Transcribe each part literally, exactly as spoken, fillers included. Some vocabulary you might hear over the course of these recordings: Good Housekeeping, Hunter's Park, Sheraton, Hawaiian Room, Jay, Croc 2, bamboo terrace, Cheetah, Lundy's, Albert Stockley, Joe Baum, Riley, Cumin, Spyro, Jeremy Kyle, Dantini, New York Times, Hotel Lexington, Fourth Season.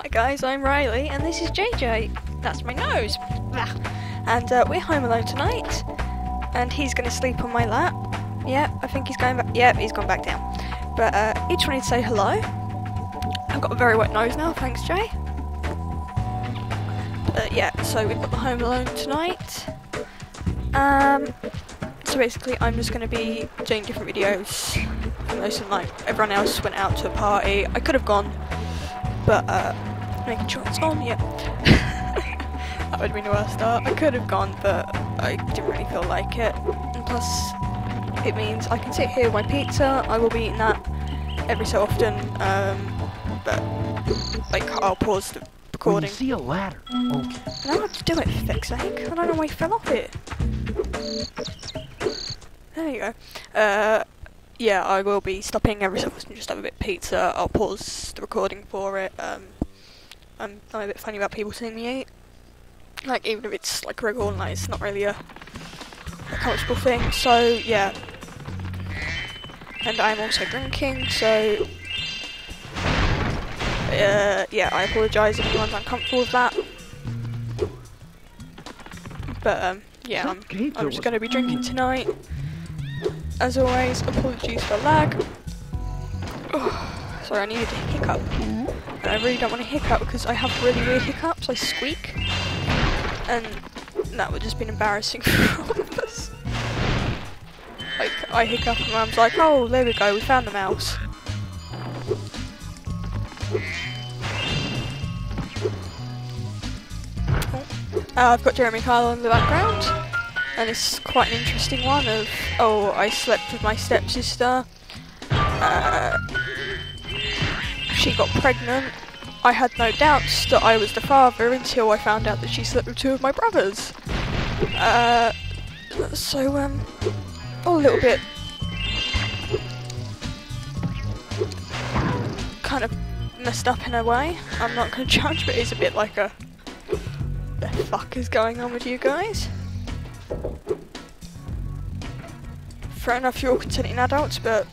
Hi guys, I'm Riley and this is J J. That's my nose. And uh, we're home alone tonight. And he's going to sleep on my lap. Yep, I think he's going back. Yep, he's gone back down. But uh, each one needs to say hello. I've got a very wet nose now, thanks Jay. But yeah, so we've got the home alone tonight. Um, so basically I'm just going to be doing different videos. And most of like everyone else went out to a party. I could have gone. But, uh, making sure it's on, yeah. That would have been a worse start. I could have gone, but I didn't really feel like it. And plus, it means I can sit here with my pizza. I will be eating that every so often. Um, but, like, I'll pause the recording. When you see a ladder. Okay. I don't have to do it, for fuck's sake. I don't know why you fell off it. There you go. Uh... Yeah, I will be stopping every so often, just have a bit of pizza. I'll pause the recording for it. Um, I'm, I'm a bit funny about people seeing me eat. Like, even if it's like regular night, it's not really a, a comfortable thing. So, yeah. And I'm also drinking, so... Uh, yeah, I apologise if anyone's uncomfortable with that. But, um, yeah, I'm, I'm just going to be drinking tonight. As always, apologies for lag. Oh, sorry, I needed to hiccup. And I really don't want to hiccup because I have really weird hiccups. I squeak. And that would just be embarrassing for all of us. Like, I hiccup and Mum's like, oh, there we go, we found the mouse. Uh, I've got Jeremy Kyle in the background. And it's quite an interesting one of, oh, I slept with my stepsister, uh, she got pregnant, I had no doubts that I was the father until I found out that she slept with two of my brothers. Uh, so, um, all a little bit kind of messed up in a way. I'm not going to judge, but it's a bit like a, the fuck is going on with you guys? Fair enough, you're all consenting adults, but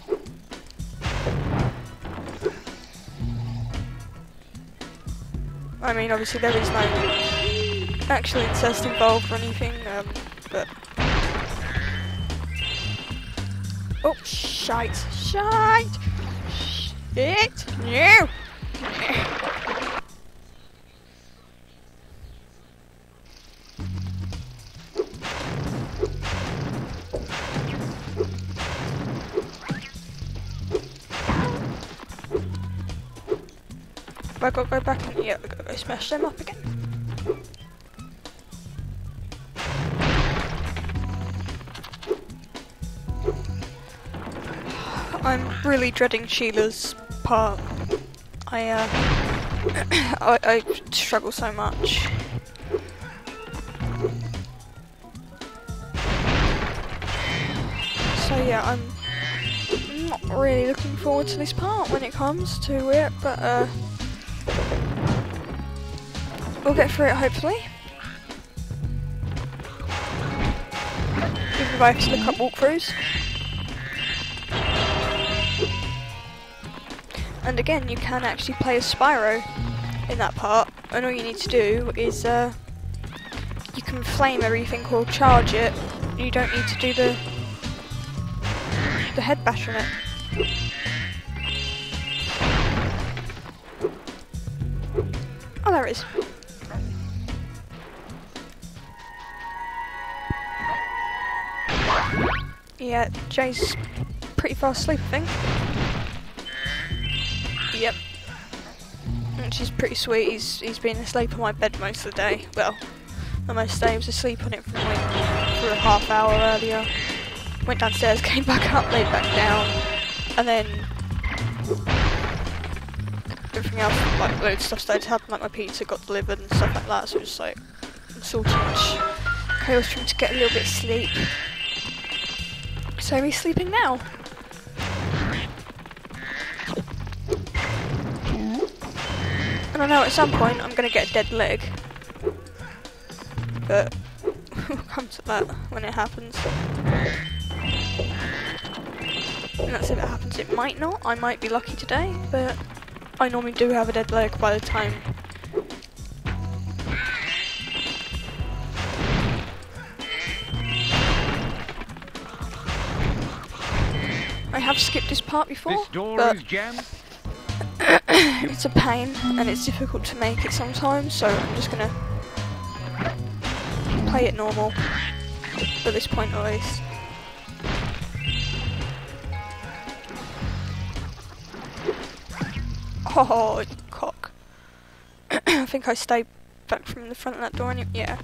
I mean, obviously there is no actual incest involved or anything, um, but oh, shite, shite, shit, no. I gotta go back and yeah, I gotta go smash them up again. I'm really dreading Sheila's part. I uh, I, I struggle so much. So yeah, I'm not really looking forward to this part when it comes to it, but uh. We'll get through it, hopefully. Even if I have to look up walkthroughs. And again, you can actually play as Spyro in that part. And all you need to do is, uh, you can flame everything or charge it. You don't need to do the, the head bash on it. Oh, there it is. Yeah, Jay's pretty fast asleep, I think. Yep. Which is pretty sweet. He's he's been asleep on my bed most of the day. Well, not most of the day. He was asleep on it for like for a half hour earlier. Went downstairs, came back up, laid back down, and then everything else, like loads of stuff started happening. Like my pizza got delivered and stuff like that. So it was like it's all too much chaos for him to get a little bit of sleep. So he's sleeping now. And I know at some point I'm going to get a dead leg. But we'll come to that when it happens. And that's if it happens. It might not. I might be lucky today, but I normally do have a dead leg by the time. I have skipped this part before, this door but is jammed. It's a pain and it's difficult to make it sometimes, so I'm just gonna play it normal, at this point at least. Oh, cock. I think I stayed back from the front of that door and yeah.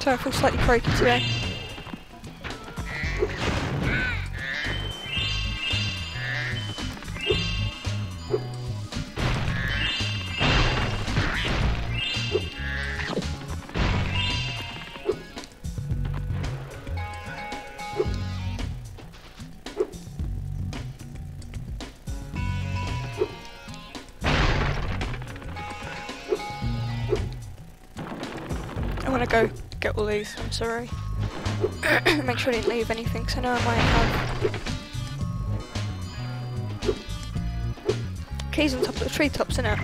So I feel slightly croaky today. All these, I'm sorry. Make sure I didn't leave anything because I know I might have keys on top of the treetops, innit?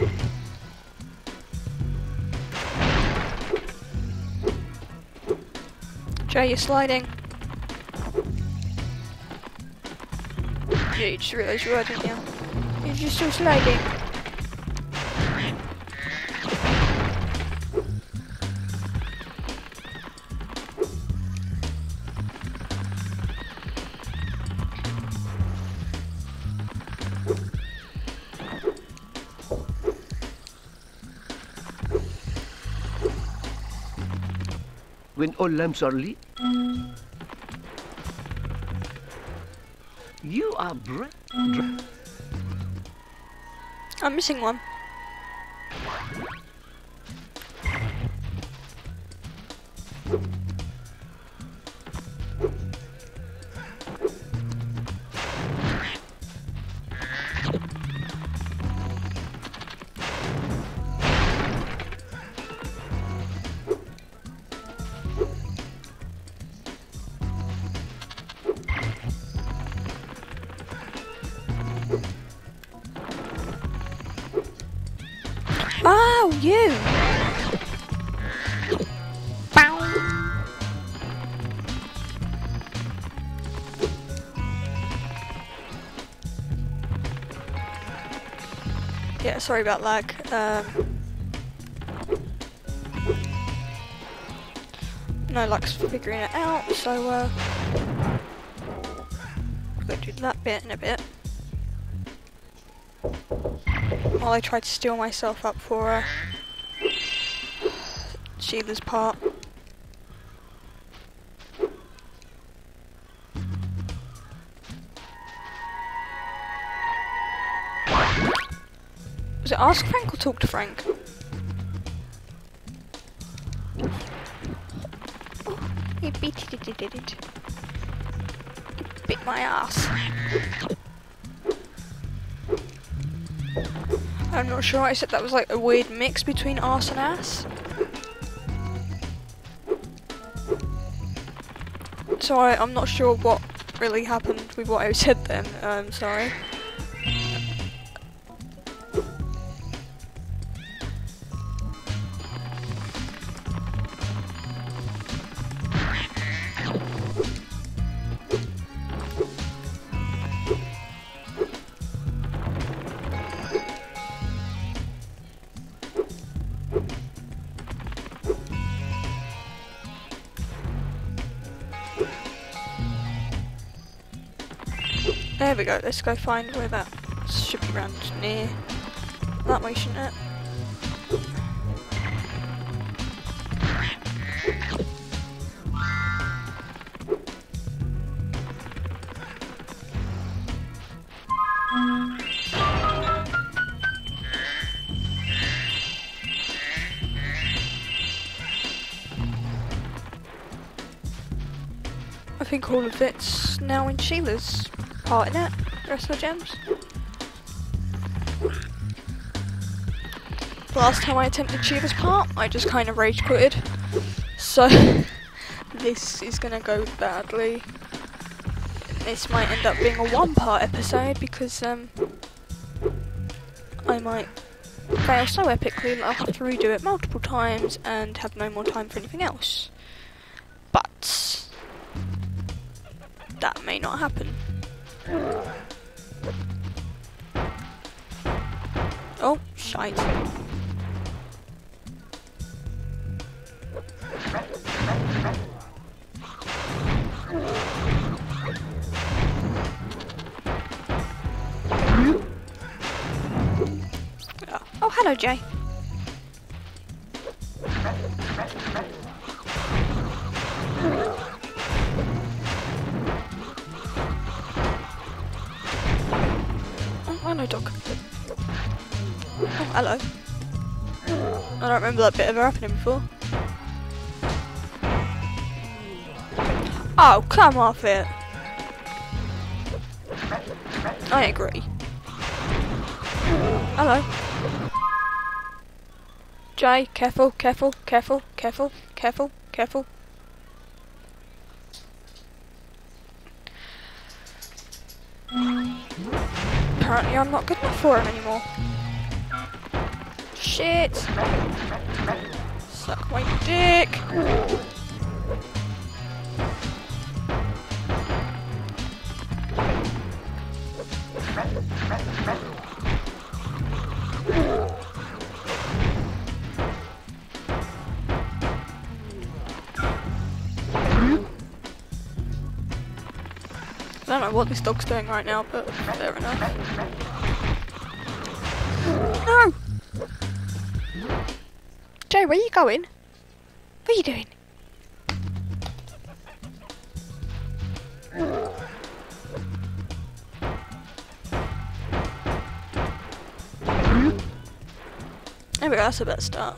Jay, you're sliding. Yeah, you just realised you were, didn't you? You're just still sliding. When all lamps are lit, you are br. I'm missing one. You! Bow! Yeah, sorry about lag. Um, no luck's figuring it out, so uh, go do that bit in a bit. While I try to steel myself up for uh, Cheetah's part. Was it ask Frank or talk to Frank? It bit it, it, it, it. It bit my ass. I'm not sure, I said that was like a weird mix between arse and ass. So I, I'm not sure what really happened with what I said then, um, sorry. There we go, let's go find where that should be round near. That way, shouldn't it? think all of it's now in Sheila's part, isn't it? The rest of the gems. Last time I attempted Sheila's part, I just kind of rage quitted. So this is gonna go badly. This might end up being a one-part episode because um, I might fail so epically that I'll have to redo it multiple times and have no more time for anything else. But that may not happen. Oh, shite. Oh, hello, Jay. Oh, hello, dog. Oh, hello. I don't remember that bit ever happening before. Oh, come off it. I agree. Hello. Jay, careful, careful, careful, careful, careful, careful. Apparently I'm not good enough for him anymore. Shit! Suck my dick! I don't know what this dog's doing right now, but fair enough. No! Jay, where are you going? What are you doing? There we go, that's a better start.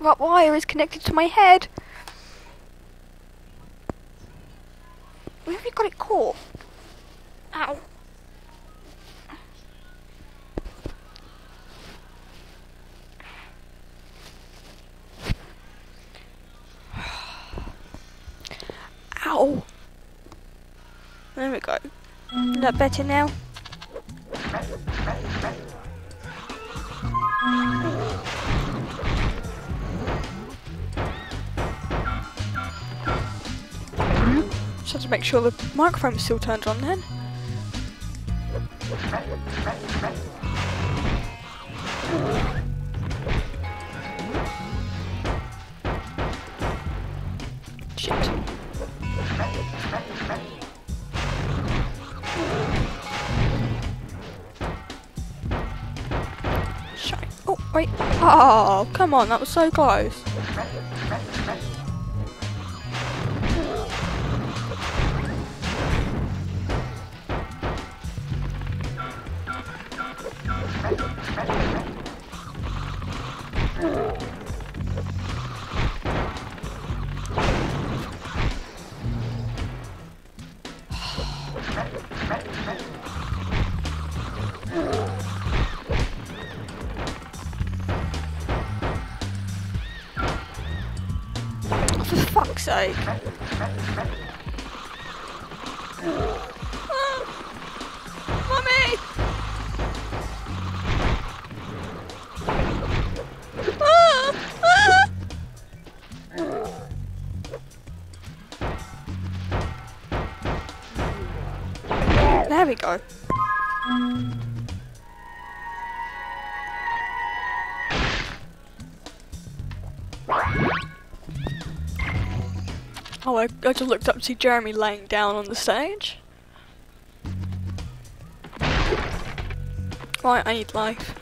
That wire is connected to my head. Where have you got it caught? Ow. Ow. There we go. Is that better now? Just have to make sure the microphone is still turned on then. Shit. Shite. Oh, wait. Oh, come on, that was so close. Sake. Oh, Mummy! Oh, oh. There we go. Oh, I, I just looked up to see Jeremy laying down on the stage. Right, I need life.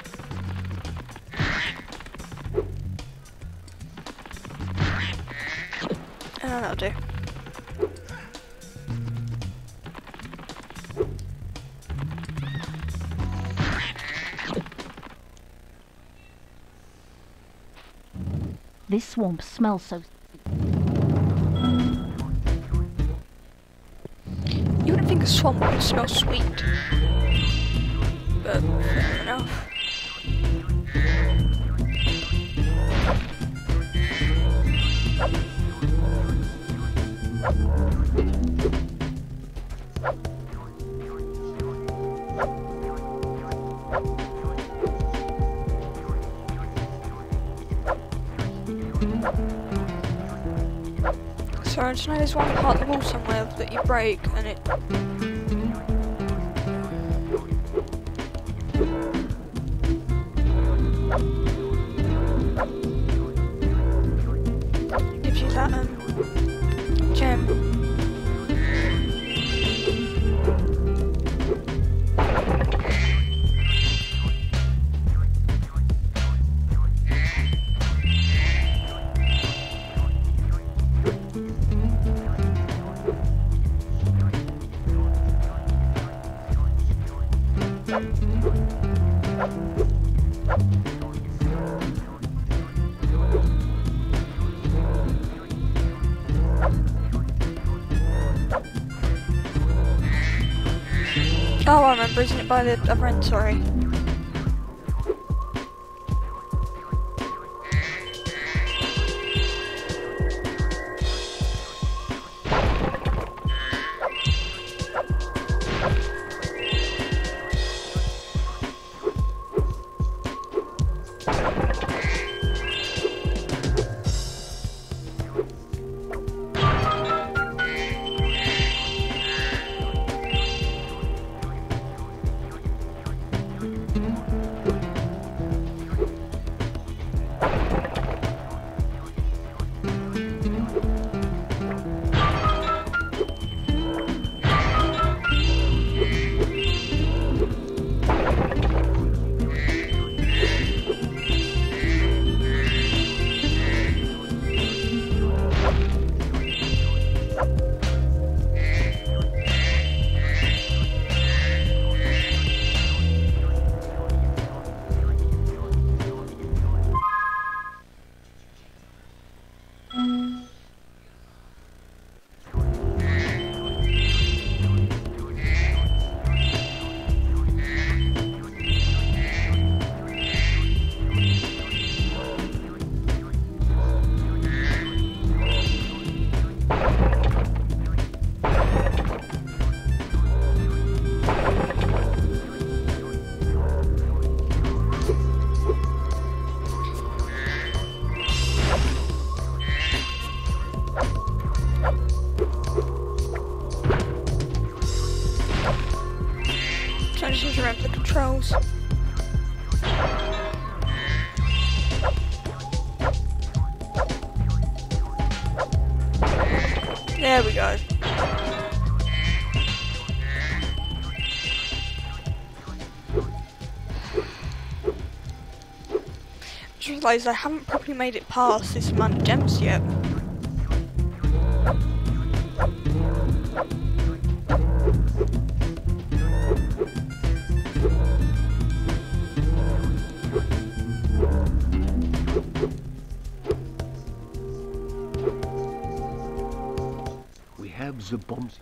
Ah, that'll do. This swamp smells so... You wouldn't think a swamp would smell sweet. But, fair enough. I just know there's one part of the wall somewhere that you break and it... it gives you that um, gem. Oh, I remember, isn't it by the other end? Sorry. There we go. Just realised I haven't properly made it past this amount of gems yet. The bombs.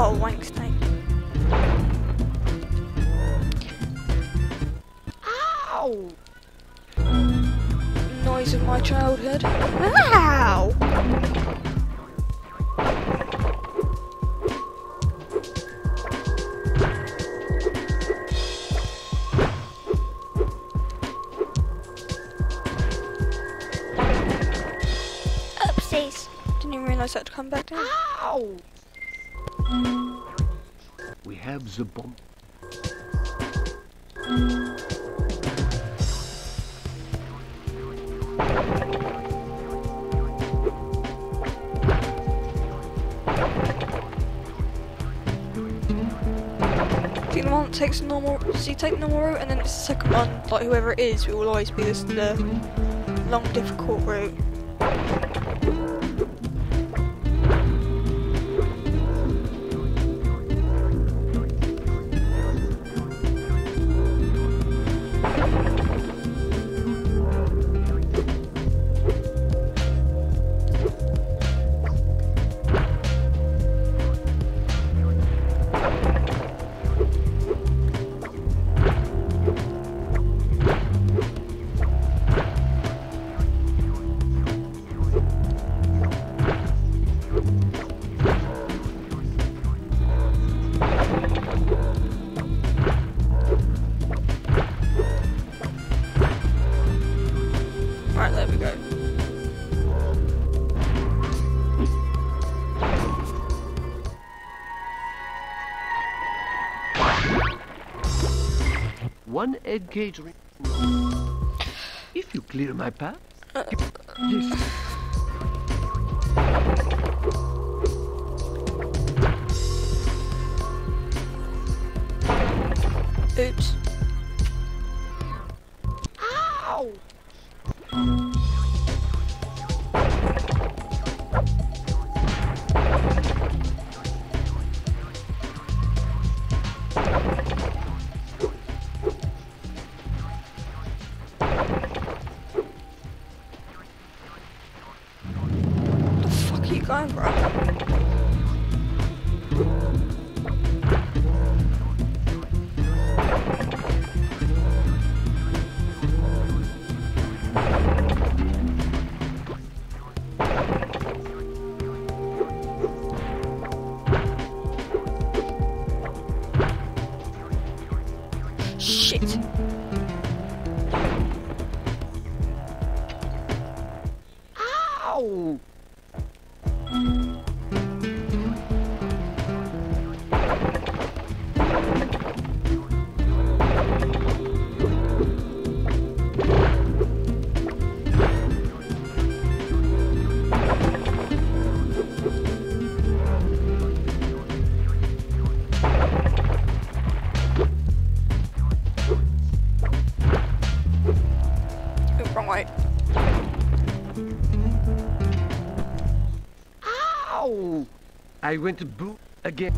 Oh, wank's time. Ah! Ow! The noise of my childhood. Ow! Oopsies! Didn't even realise that had come back down. Ow! We have the bomb. I think the one that takes the normal, so you take the normal route and then it's the second one, like whoever it is, it will always be this the long difficult route. One egg gate. If you clear my path, uh, yes. Oops. Ow! Going, bro. Shit. Ow! I went to boot again.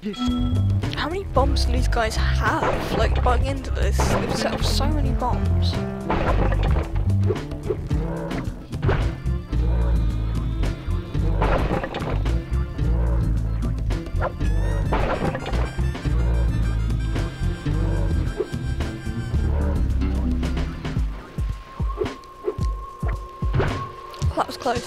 Yes. How many bombs do these guys have? Like, buying into this, they've set up so many bombs. Well, that was close.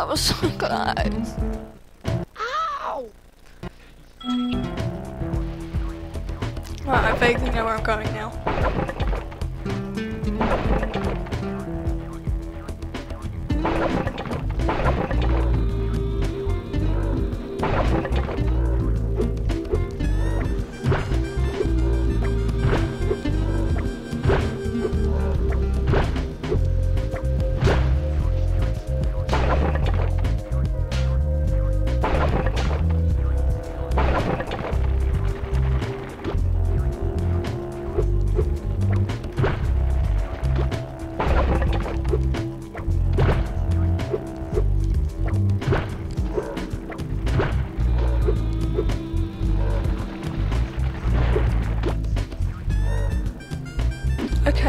That was so close. Ow! Right, I vaguely know where I'm going now.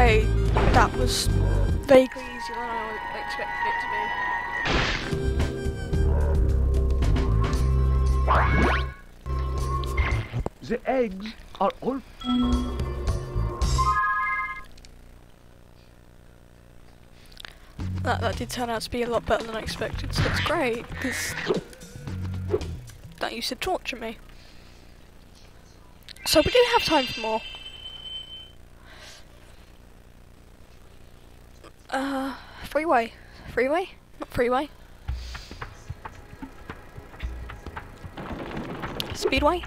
okay, that was vaguely easier than I expected it to be. The eggs are all... That, that did turn out to be a lot better than I expected, so it's great, because that used to torture me. So we do have time for more. Uh, freeway. Freeway? Not freeway. Speedway?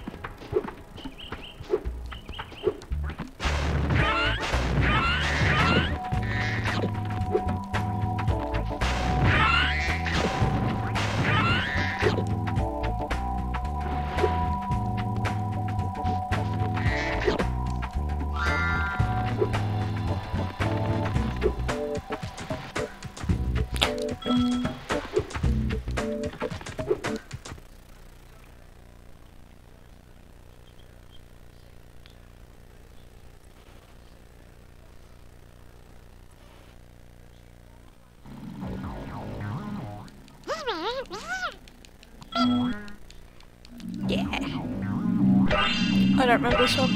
I don't remember this one.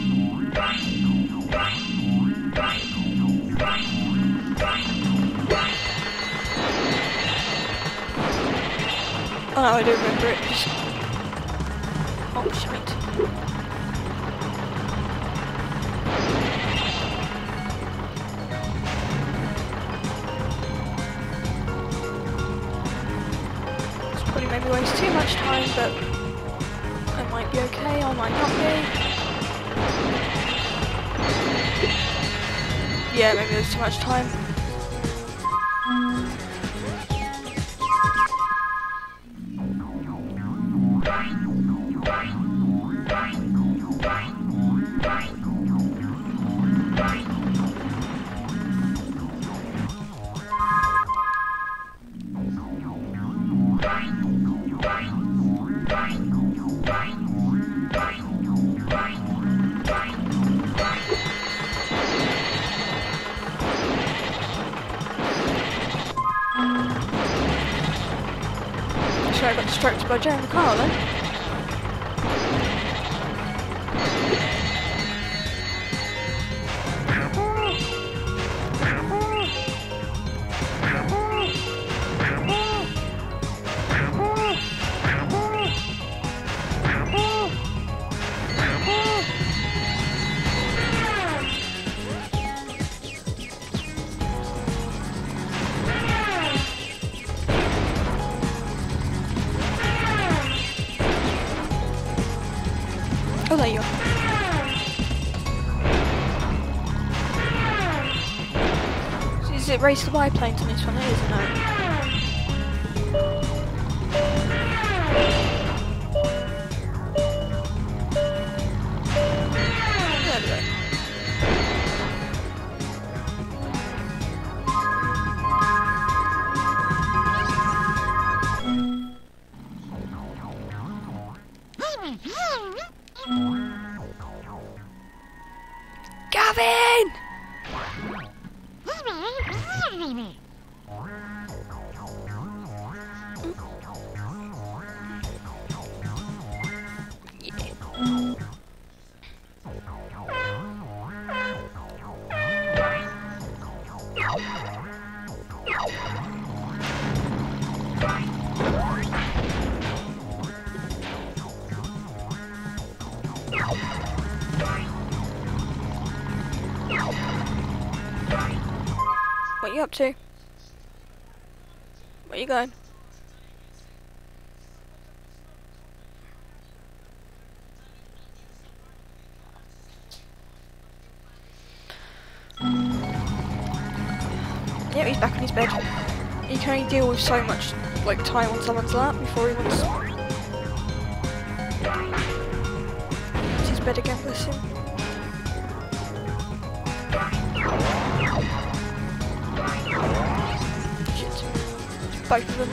Oh no, I do remember it. Just... Oh shit. It's probably maybe waste too much time, but I might be okay, I might not be. Yeah, maybe there's too much time. I got distracted by Jeremy Kyle then. Oh, there you are. So is it race the biplanes on this one? It is, isn't it? Gavin! What are you up to? Where are you going? Yeah, he's back in his bed. He can only deal with so much like time on someone's lap before he wants to his bed again, bless him. Both of them.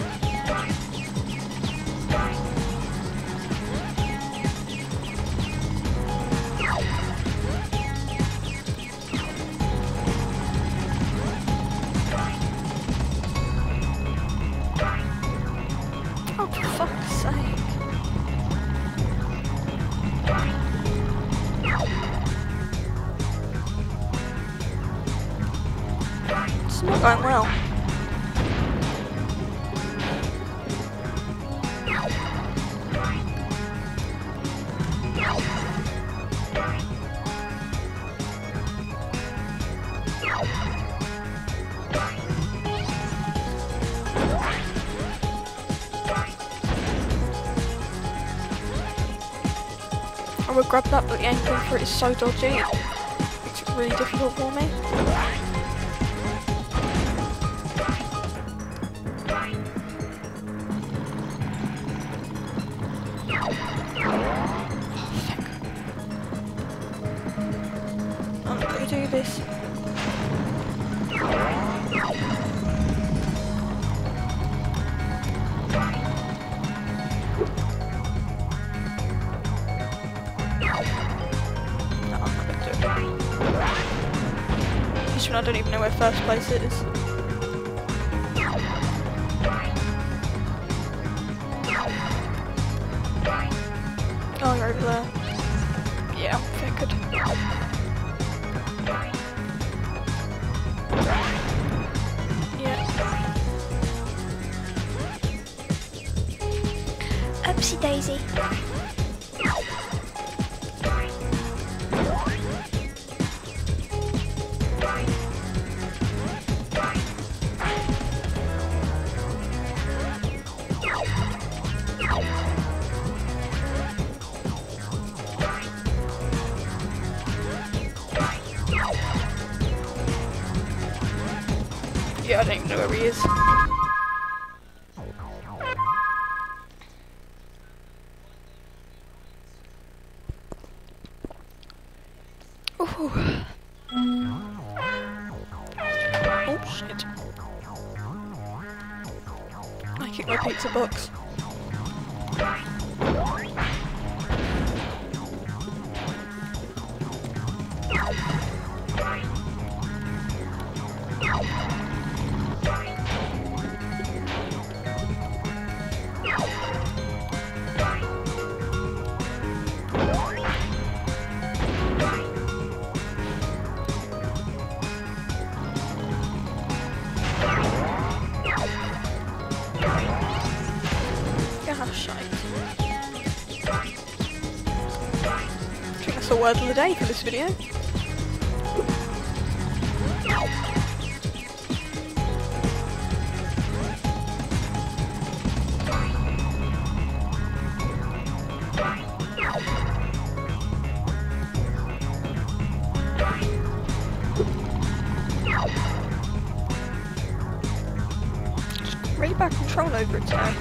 not going well. I would grab that, but the angle for it is so dodgy. It makes it really difficult for me. I don't even know where first place is. Oh, you're over there. Yeah, figured. Yeah. Oopsie daisy. Yeah, I don't even know where he is. Ooh. Oh shit. I kicked my pizza box. The word of the day for this video. Just great back control over it today.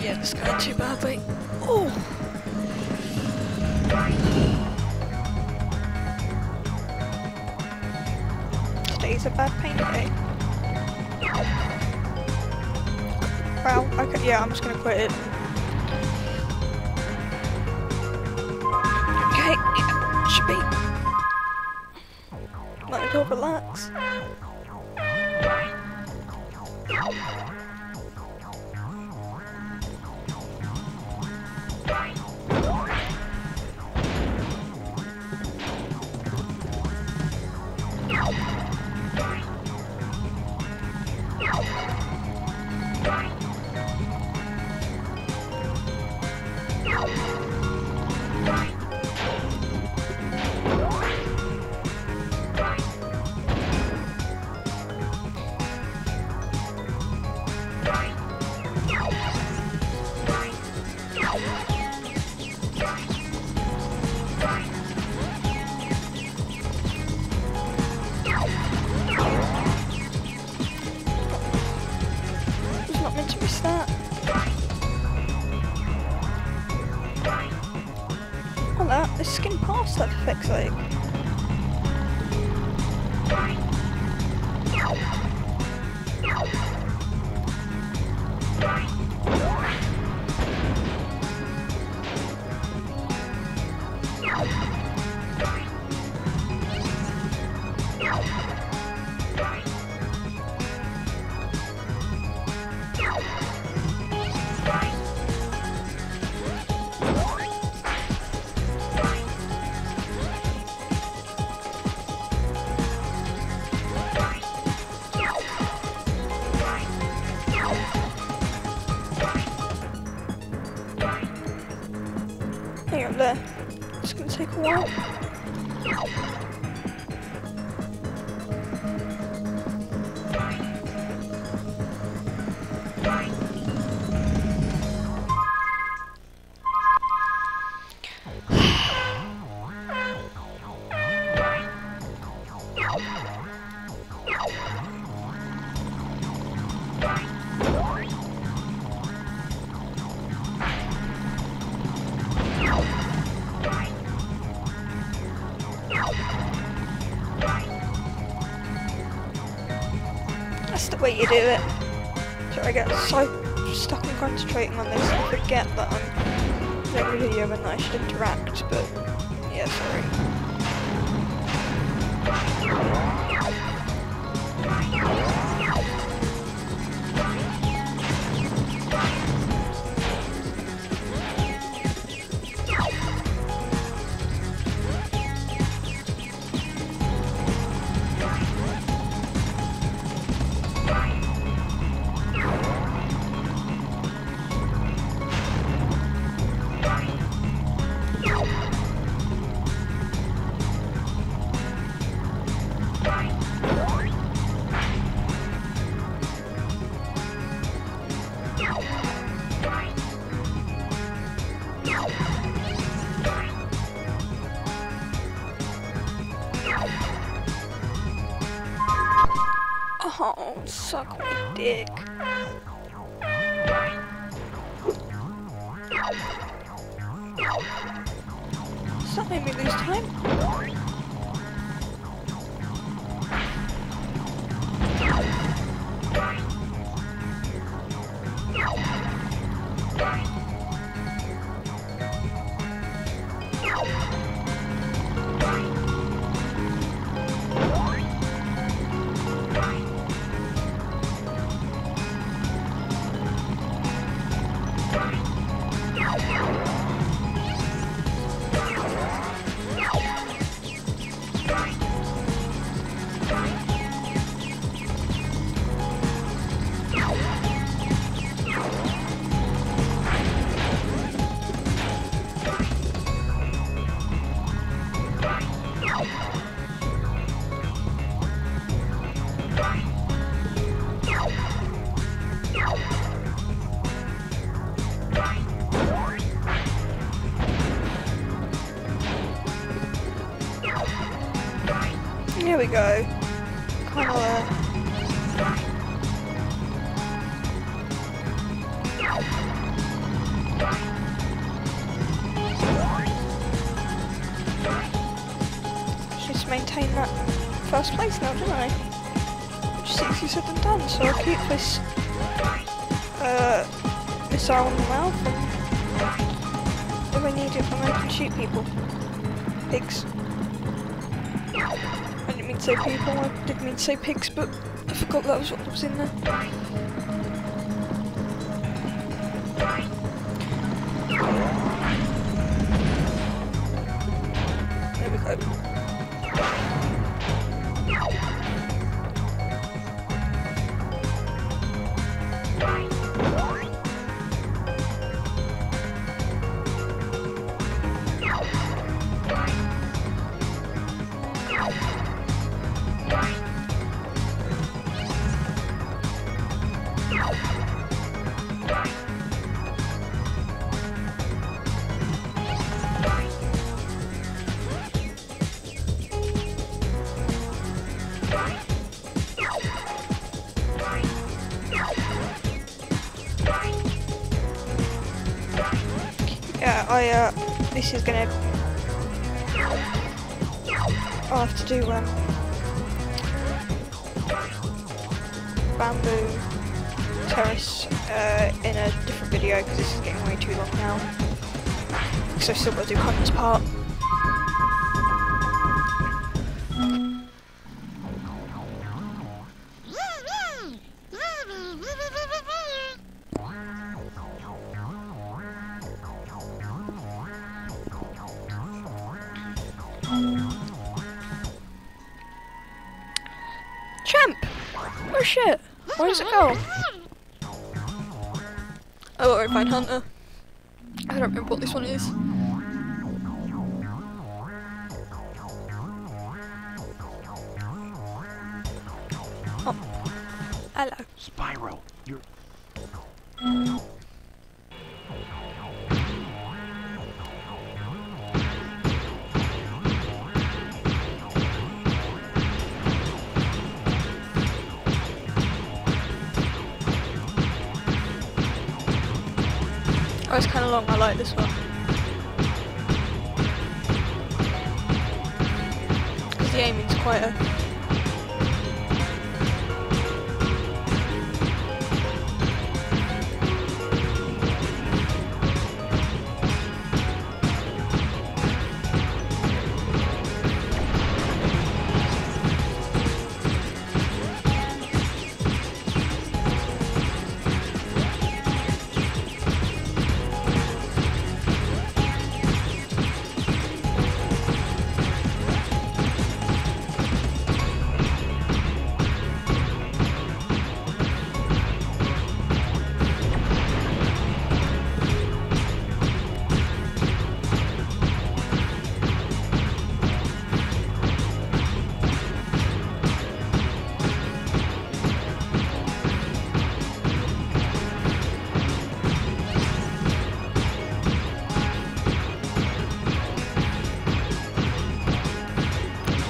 Yeah, it's going too badly. Oh! Today's a bad pain day. Well, okay, yeah, I'm just gonna quit it. Okay, yeah, should be. Let it all relax. It's not meant to be that. just skim past that for fuck's sake. You do it. So I get so stuck in concentrating on this I forget that I'm doing a video and I should interact, but yeah, sorry. Suck my dick. Does that make me lose time? Go. Come on. Just maintain that first place now, don't I? Which is easily said and done, so I'll keep this uh, missile in the mouth and if I need it, then I can shoot people. Pigs. Say people, I didn't mean to say pigs, but I forgot that was what was in there. There we go. I, uh, this is gonna I'll have to do um, bamboo terrace uh, in a different video because this is getting way too long now. Because I've still got to do Hunter's Park. Shit, where does it go? Oh, alright, fine, Hunter. I don't remember what this one is. Oh, hello. Spyro, you're... Mm. Oh, it's kind of long, I like this one. Because the aiming's quite a...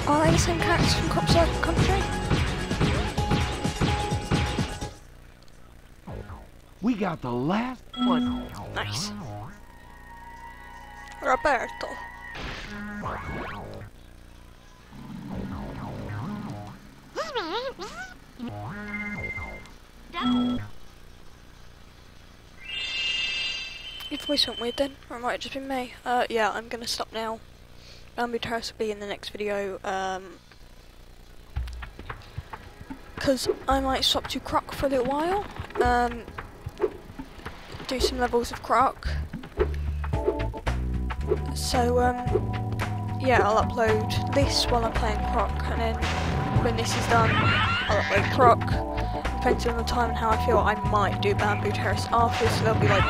Are they the same cats from Cop Circle Country? We got the last one. Nice. Roberto. Your voice went weird then, or it might have just been me. Uh, yeah, I'm gonna stop now. Bamboo terrace will be in the next video, um, because I might swap to Croc for a little while, um, do some levels of Croc, so um, yeah, I'll upload this while I'm playing Croc, and then when this is done, I'll upload Croc. Depends on the time and how I feel, I might do Bamboo Terrace after, so there'll be like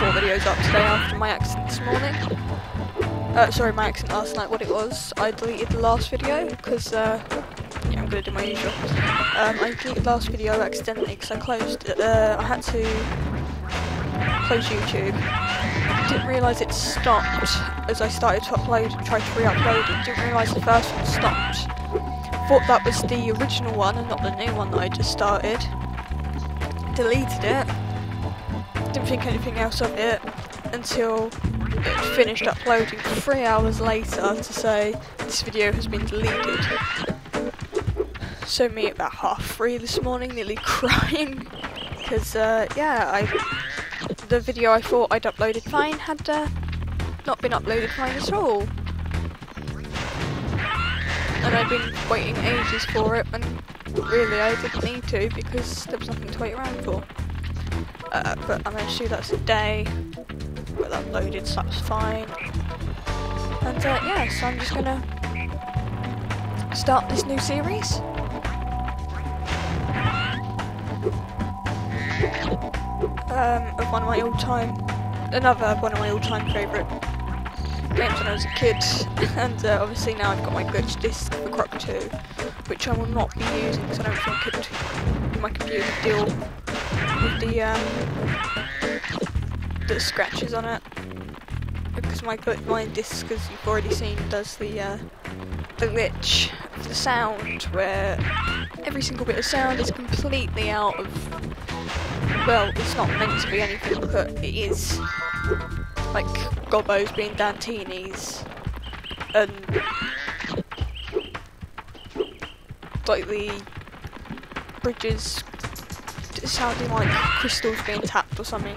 four videos up today after my accident this morning. Uh, sorry, my accent last night, what it was, I deleted the last video, because, uh, yeah, I'm going to do my usual. Um, I deleted the last video accidentally, because I closed, uh, I had to close YouTube. I didn't realise it stopped as I started to upload, try to re-upload it, didn't realise the first one stopped. Thought that was the original one, and not the new one that I just started. Deleted it. Didn't think anything else of it, until... it finished uploading three hours later to say this video has been deleted. So me at about half three this morning, nearly crying, because uh, yeah, I the video I thought I'd uploaded fine had uh, not been uploaded fine at all, and I'd been waiting ages for it, and really I didn't need to because there was nothing to wait around for. Uh, but I managed to do that today. Got that loaded, so that's fine. And uh, yeah, so I'm just gonna start this new series. Um, of one of my all-time, another one of my all-time favourite games when I was a kid. And uh, obviously now I've got my glitch disc for Croc two, which I will not be using because I don't think I could, my computer could deal with the. Um, the scratches on it, because my my disc, as you've already seen, does the uh, the glitch of the sound where every single bit of sound is completely out of, well, it's not meant to be anything, but it is, like Gobbo's being Dantini's and like the bridges sounding like crystals being tapped or something.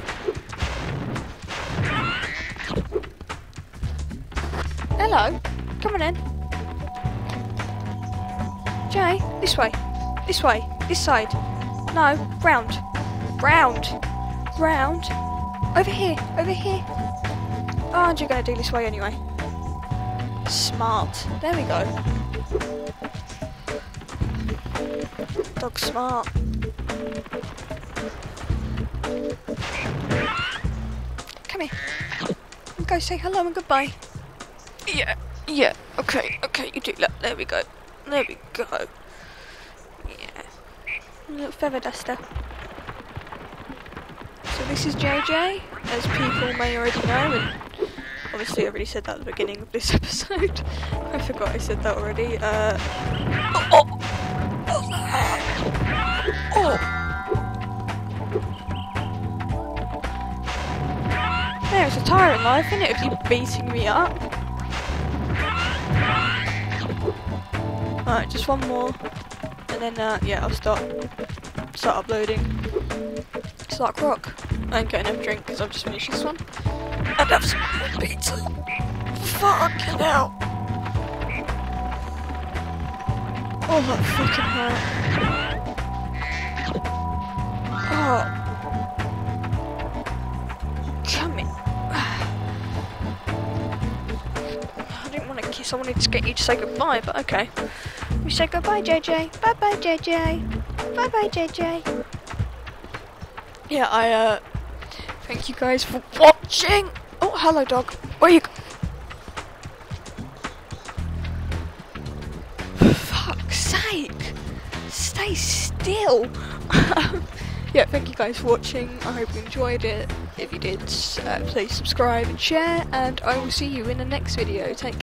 Hello, come on in. Jay, this way, this way, this side. No, round, round, round. Over here, over here. Oh, and you're going to do this way anyway. Smart. There we go. Dog smart. Come here. And go say hello and goodbye. Yeah, yeah, okay, okay, you do that. There we go. There we go. Yeah. Little feather duster. So this is J J, as people may already know, and obviously I already said that at the beginning of this episode. I forgot I said that already. Uh, oh, oh, oh, oh. There's a tyrant life, isn't it, if you're beating me up? Alright, just one more, and then, uh, yeah, I'll stop, start uploading. It's like Croc. I ain't getting a drink because I've just finished this one. And have some pizza. Fucking hell. Oh, that fucking hurt. Oh. Come in. I didn't want to kiss. I wanted to get you to say goodbye, but okay. We say goodbye, J J. Bye bye, J J. Bye bye, J J. Yeah, I, uh, thank you guys for watching. Oh, hello, dog. Where are you? For fuck's sake. Stay still. Yeah, thank you guys for watching. I hope you enjoyed it. If you did, uh, please subscribe and share, and I will see you in the next video. Take care.